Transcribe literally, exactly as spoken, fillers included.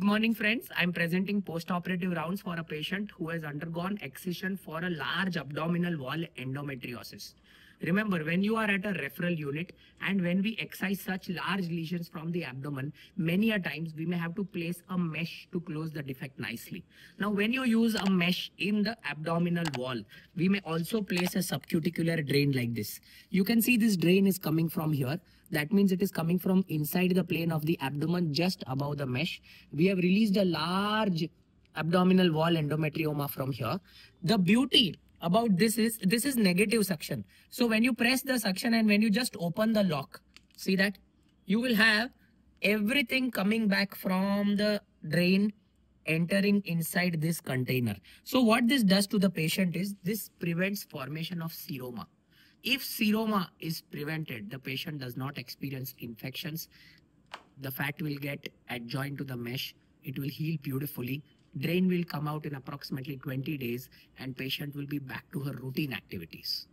Good morning, friends. I'm presenting post-operative rounds for a patient who has undergone excision for a large abdominal wall endometriosis. Remember, when you are at a referral unit and when we excise such large lesions from the abdomen, many a times we may have to place a mesh to close the defect nicely. Now, when you use a mesh in the abdominal wall, we may also place a subcuticular drain like this. You can see this drain is coming from here. That means it is coming from inside the plane of the abdomen just above the mesh. We have released a large abdominal wall endometrioma from here. The beauty about this is, this is negative suction. So when you press the suction and when you just open the lock, see that? You will have everything coming back from the drain, entering inside this container. So what this does to the patient is, this prevents formation of seroma. If seroma is prevented, the patient does not experience infections. The fat will get adjoined to the mesh. It will heal beautifully. Drain will come out in approximately twenty days and patient will be back to her routine activities.